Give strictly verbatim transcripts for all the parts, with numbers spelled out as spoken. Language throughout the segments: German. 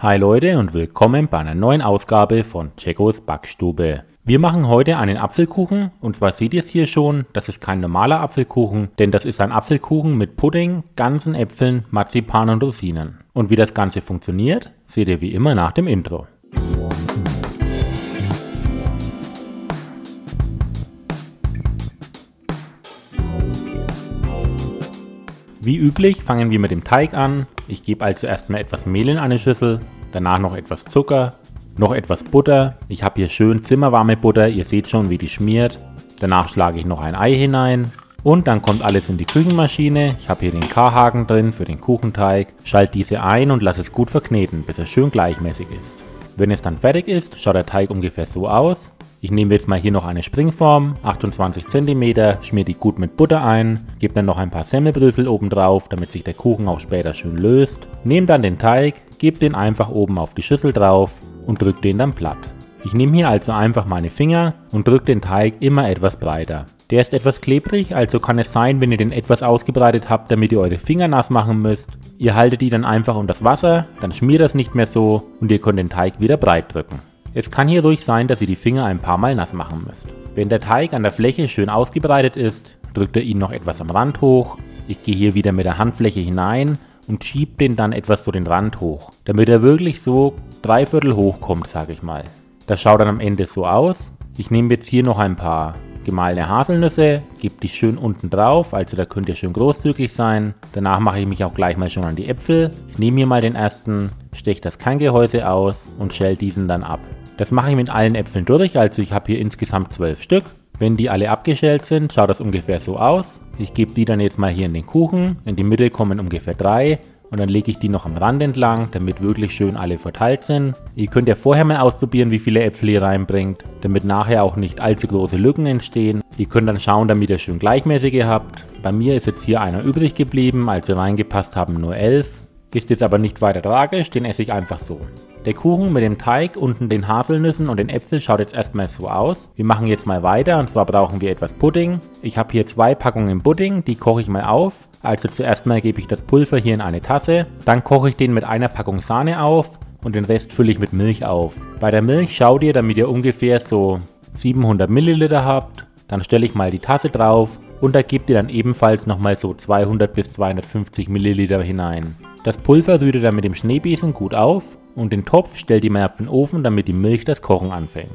Hi Leute und willkommen bei einer neuen Ausgabe von Checkos Backstube. Wir machen heute einen Apfelkuchen und zwar seht ihr es hier schon, das ist kein normaler Apfelkuchen, denn das ist ein Apfelkuchen mit Pudding, ganzen Äpfeln, Marzipan und Rosinen. Und wie das Ganze funktioniert, seht ihr wie immer nach dem Intro. Wie üblich fangen wir mit dem Teig an. Ich gebe also erstmal etwas Mehl in eine Schüssel, danach noch etwas Zucker, noch etwas Butter. Ich habe hier schön zimmerwarme Butter, ihr seht schon wie die schmiert. Danach schlage ich noch ein Ei hinein und dann kommt alles in die Küchenmaschine. Ich habe hier den K-Haken drin für den Kuchenteig, schalte diese ein und lasse es gut verkneten, bis er schön gleichmäßig ist. Wenn es dann fertig ist, schaut der Teig ungefähr so aus. Ich nehme jetzt mal hier noch eine Springform, achtundzwanzig Zentimeter, schmiere die gut mit Butter ein, gebe dann noch ein paar Semmelbrösel oben drauf, damit sich der Kuchen auch später schön löst. Nehme dann den Teig, gebe den einfach oben auf die Schüssel drauf und drücke den dann platt. Ich nehme hier also einfach meine Finger und drücke den Teig immer etwas breiter. Der ist etwas klebrig, also kann es sein, wenn ihr den etwas ausgebreitet habt, damit ihr eure Finger nass machen müsst. Ihr haltet die dann einfach unter das Wasser, dann schmiert das nicht mehr so und ihr könnt den Teig wieder breit drücken. Es kann hier ruhig sein, dass ihr die Finger ein paar Mal nass machen müsst. Wenn der Teig an der Fläche schön ausgebreitet ist, drückt ihr ihn noch etwas am Rand hoch. Ich gehe hier wieder mit der Handfläche hinein und schiebe den dann etwas so den Rand hoch, damit er wirklich so dreiviertel hoch kommt, sage ich mal. Das schaut dann am Ende so aus. Ich nehme jetzt hier noch ein paar gemahlene Haselnüsse, gebe die schön unten drauf, also da könnt ihr schön großzügig sein. Danach mache ich mich auch gleich mal schon an die Äpfel. Ich nehme hier mal den ersten, steche das Kerngehäuse aus und schäle diesen dann ab. Das mache ich mit allen Äpfeln durch, also ich habe hier insgesamt zwölf Stück. Wenn die alle abgeschält sind, schaut das ungefähr so aus. Ich gebe die dann jetzt mal hier in den Kuchen, in die Mitte kommen ungefähr drei und dann lege ich die noch am Rand entlang, damit wirklich schön alle verteilt sind. Ihr könnt ja vorher mal ausprobieren, wie viele Äpfel ihr reinbringt, damit nachher auch nicht allzu große Lücken entstehen. Ihr könnt dann schauen, damit ihr schön gleichmäßige habt. Bei mir ist jetzt hier einer übrig geblieben, als wir reingepasst haben nur elf. Ist jetzt aber nicht weiter tragisch, den esse ich einfach so. Der Kuchen mit dem Teig, unten den Haselnüssen und den Äpfeln schaut jetzt erstmal so aus. Wir machen jetzt mal weiter und zwar brauchen wir etwas Pudding. Ich habe hier zwei Packungen Pudding, die koche ich mal auf. Also zuerst mal gebe ich das Pulver hier in eine Tasse, dann koche ich den mit einer Packung Sahne auf und den Rest fülle ich mit Milch auf. Bei der Milch schaut ihr, damit ihr ungefähr so siebenhundert Milliliter habt. Dann stelle ich mal die Tasse drauf und da gebt ihr dann ebenfalls nochmal so zweihundert bis zweihundertfünfzig Milliliter hinein. Das Pulver rührt ihr dann mit dem Schneebesen gut auf und den Topf stellt ihr mal auf den Ofen, damit die Milch das Kochen anfängt.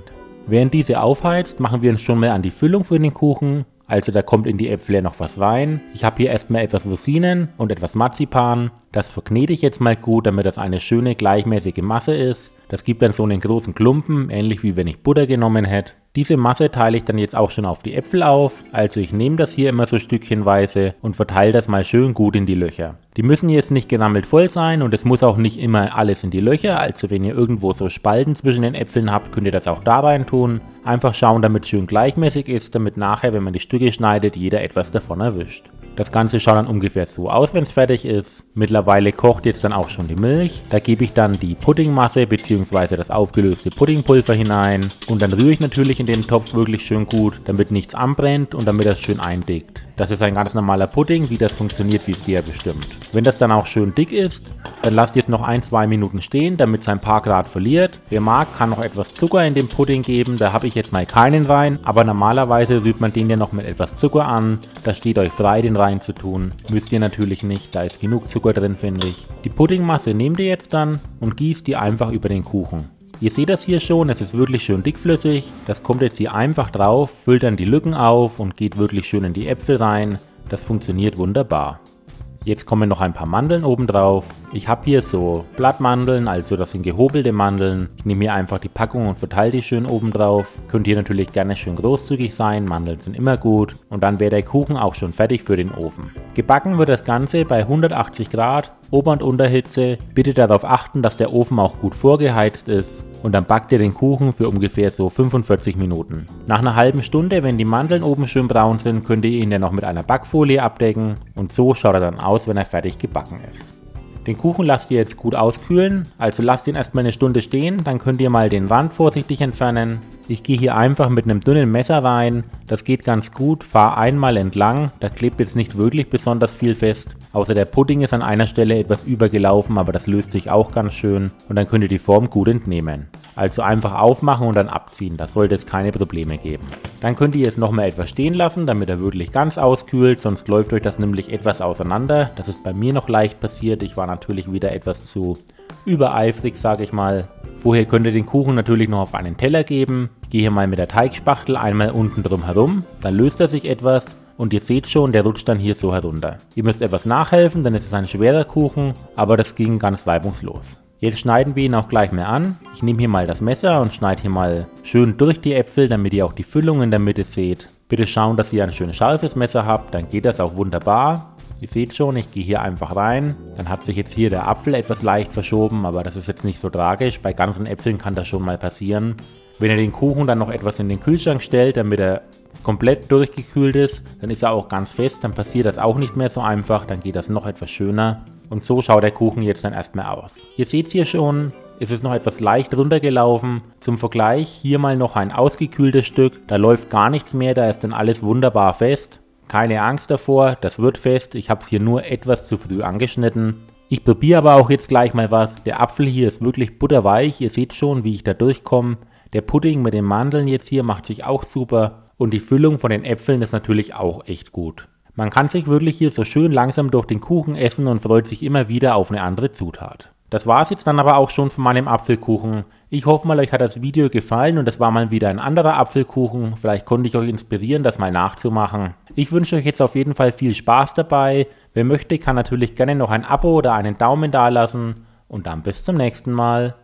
Während diese aufheizt, machen wir uns schon mal an die Füllung für den Kuchen, also da kommt in die Äpfel ja noch was rein. Ich habe hier erstmal etwas Rosinen und etwas Marzipan, das verknete ich jetzt mal gut, damit das eine schöne gleichmäßige Masse ist. Das gibt dann so einen großen Klumpen, ähnlich wie wenn ich Butter genommen hätte. Diese Masse teile ich dann jetzt auch schon auf die Äpfel auf, also ich nehme das hier immer so stückchenweise und verteile das mal schön gut in die Löcher. Die müssen jetzt nicht gesammelt voll sein und es muss auch nicht immer alles in die Löcher, also wenn ihr irgendwo so Spalten zwischen den Äpfeln habt, könnt ihr das auch da rein tun. Einfach schauen, damit es schön gleichmäßig ist, damit nachher, wenn man die Stücke schneidet, jeder etwas davon erwischt. Das Ganze schaut dann ungefähr so aus, wenn es fertig ist. Mittlerweile kocht jetzt dann auch schon die Milch. Da gebe ich dann die Puddingmasse bzw. das aufgelöste Puddingpulver hinein. Und dann rühre ich natürlich in den Topf wirklich schön gut, damit nichts anbrennt und damit das schön eindickt. Das ist ein ganz normaler Pudding, wie das funktioniert, wisst ihr ja bestimmt. Wenn das dann auch schön dick ist, dann lasst ihr es noch ein bis zwei Minuten stehen, damit es ein paar Grad verliert. Wer mag, kann noch etwas Zucker in den Pudding geben, da habe ich jetzt mal keinen rein, aber normalerweise rührt man den ja noch mit etwas Zucker an. Das steht euch frei, den rein zu tun. Müsst ihr natürlich nicht, da ist genug Zucker drin, finde ich. Die Puddingmasse nehmt ihr jetzt dann und gießt die einfach über den Kuchen. Ihr seht das hier schon, es ist wirklich schön dickflüssig. Das kommt jetzt hier einfach drauf, füllt dann die Lücken auf und geht wirklich schön in die Äpfel rein. Das funktioniert wunderbar. Jetzt kommen noch ein paar Mandeln oben drauf. Ich habe hier so Blattmandeln, also das sind gehobelte Mandeln. Ich nehme hier einfach die Packung und verteile die schön oben drauf. Könnt ihr natürlich gerne schön großzügig sein, Mandeln sind immer gut. Und dann wäre der Kuchen auch schon fertig für den Ofen. Gebacken wird das Ganze bei hundertachtzig Grad, Ober- und Unterhitze. Bitte darauf achten, dass der Ofen auch gut vorgeheizt ist. Und dann backt ihr den Kuchen für ungefähr so fünfundvierzig Minuten. Nach einer halben Stunde, wenn die Mandeln oben schön braun sind, könnt ihr ihn dann noch mit einer Backfolie abdecken. Und so schaut er dann aus, wenn er fertig gebacken ist. Den Kuchen lasst ihr jetzt gut auskühlen, also lasst ihn erstmal eine Stunde stehen, dann könnt ihr mal den Rand vorsichtig entfernen. Ich gehe hier einfach mit einem dünnen Messer rein, das geht ganz gut, fahre einmal entlang, da klebt jetzt nicht wirklich besonders viel fest, außer der Pudding ist an einer Stelle etwas übergelaufen, aber das löst sich auch ganz schön und dann könnt ihr die Form gut entnehmen. Also einfach aufmachen und dann abziehen, da sollte es keine Probleme geben. Dann könnt ihr es nochmal etwas stehen lassen, damit er wirklich ganz auskühlt, sonst läuft euch das nämlich etwas auseinander. Das ist bei mir noch leicht passiert, ich war natürlich wieder etwas zu übereifrig, sage ich mal. Vorher könnt ihr den Kuchen natürlich noch auf einen Teller geben. Ich gehe hier mal mit der Teigspachtel einmal unten drum herum, dann löst er sich etwas. Und ihr seht schon, der rutscht dann hier so herunter. Ihr müsst etwas nachhelfen, dann ist es ein schwerer Kuchen, aber das ging ganz reibungslos. Jetzt schneiden wir ihn auch gleich mehr an. Ich nehme hier mal das Messer und schneide hier mal schön durch die Äpfel, damit ihr auch die Füllung in der Mitte seht. Bitte schauen, dass ihr ein schön scharfes Messer habt, dann geht das auch wunderbar. Ihr seht schon, ich gehe hier einfach rein. Dann hat sich jetzt hier der Apfel etwas leicht verschoben, aber das ist jetzt nicht so tragisch. Bei ganzen Äpfeln kann das schon mal passieren. Wenn ihr den Kuchen dann noch etwas in den Kühlschrank stellt, damit er komplett durchgekühlt ist, dann ist er auch ganz fest, dann passiert das auch nicht mehr so einfach, dann geht das noch etwas schöner. Und so schaut der Kuchen jetzt dann erstmal aus. Ihr seht es hier schon, es ist noch etwas leicht runtergelaufen. Zum Vergleich hier mal noch ein ausgekühltes Stück, da läuft gar nichts mehr, da ist dann alles wunderbar fest. Keine Angst davor, das wird fest, ich habe es hier nur etwas zu früh angeschnitten. Ich probiere aber auch jetzt gleich mal was, der Apfel hier ist wirklich butterweich, ihr seht schon, wie ich da durchkomme. Der Pudding mit den Mandeln jetzt hier macht sich auch super und die Füllung von den Äpfeln ist natürlich auch echt gut. Man kann sich wirklich hier so schön langsam durch den Kuchen essen und freut sich immer wieder auf eine andere Zutat. Das war's jetzt dann aber auch schon von meinem Apfelkuchen. Ich hoffe mal, euch hat das Video gefallen und das war mal wieder ein anderer Apfelkuchen. Vielleicht konnte ich euch inspirieren, das mal nachzumachen. Ich wünsche euch jetzt auf jeden Fall viel Spaß dabei. Wer möchte, kann natürlich gerne noch ein Abo oder einen Daumen da lassen. Und dann bis zum nächsten Mal.